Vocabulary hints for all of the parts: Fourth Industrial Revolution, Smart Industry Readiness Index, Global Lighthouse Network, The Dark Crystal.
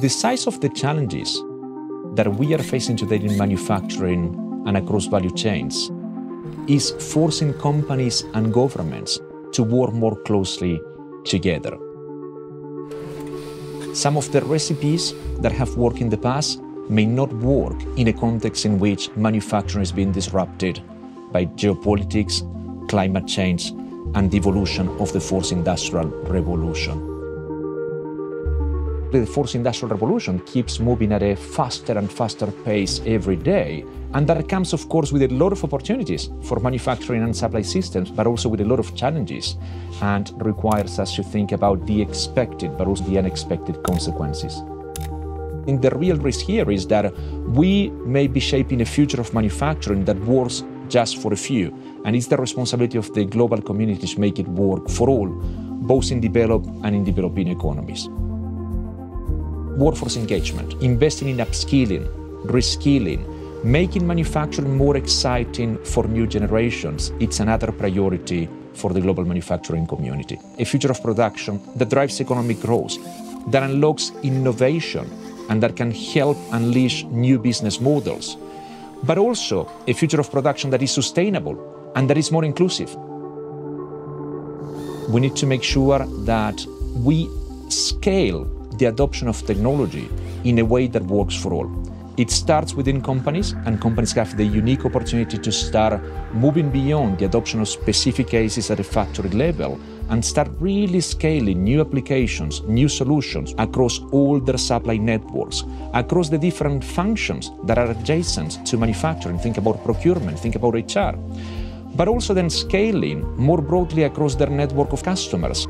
The size of the challenges that we are facing today in manufacturing and across value chains is forcing companies and governments to work more closely together. Some of the recipes that have worked in the past may not work in a context in which manufacturing is being disrupted by geopolitics, climate change, and the evolution of the fourth industrial revolution. The fourth industrial revolution keeps moving at a faster and faster pace every day, and that comes, of course, with a lot of opportunities for manufacturing and supply systems, but also with a lot of challenges, and requires us to think about the expected, but also the unexpected consequences. And the real risk here is that we may be shaping a future of manufacturing that works just for a few, and it's the responsibility of the global community to make it work for all, both in developed and in developing economies. Workforce engagement, investing in upskilling, reskilling, making manufacturing more exciting for new generations, it's another priority for the global manufacturing community. A future of production that drives economic growth, that unlocks innovation, and that can help unleash new business models, but also a future of production that is sustainable and that is more inclusive. We need to make sure that we scale the adoption of technology in a way that works for all. It starts within companies, and companies have the unique opportunity to start moving beyond the adoption of specific cases at a factory level and start really scaling new applications, new solutions across all their supply networks, across the different functions that are adjacent to manufacturing. Think about procurement, think about HR, but also then scaling more broadly across their network of customers.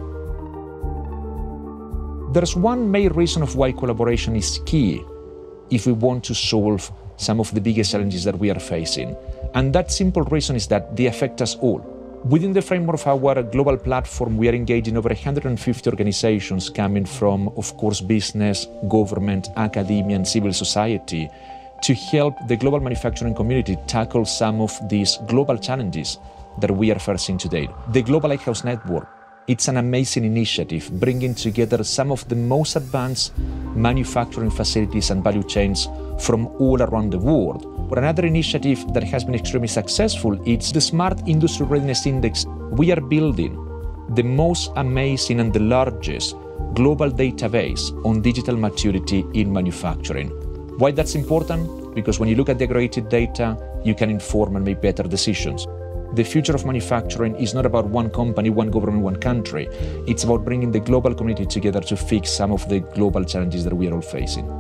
There's one main reason of why collaboration is key if we want to solve some of the biggest challenges that we are facing. And that simple reason is that they affect us all. Within the framework of our global platform, we are engaging over 150 organizations coming from, of course, business, government, academia, and civil society to help the global manufacturing community tackle some of these global challenges that we are facing today. The Global Lighthouse Network, it's an amazing initiative, bringing together some of the most advanced manufacturing facilities and value chains from all around the world. But another initiative that has been extremely successful is the Smart Industry Readiness Index. We are building the most amazing and the largest global database on digital maturity in manufacturing. Why that's important? Because when you look at the aggregated data, you can inform and make better decisions. The future of manufacturing is not about one company, one government, one country. It's about bringing the global community together to fix some of the global challenges that we are all facing.